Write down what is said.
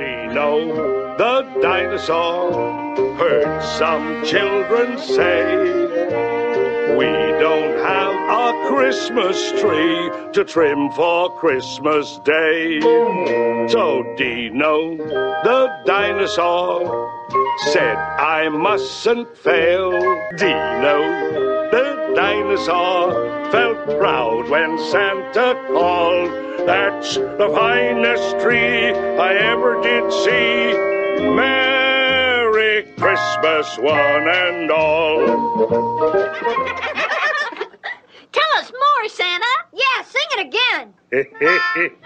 Dino the dinosaur, heard some children say, we don't have a Christmas tree to trim for Christmas Day. So Dino the dinosaur said, I mustn't fail. Dino the dinosaur felt proud when Santa called. That's the finest tree I ever did see. Merry Christmas, one and all. Tell us more, Santa. Yeah, sing it again.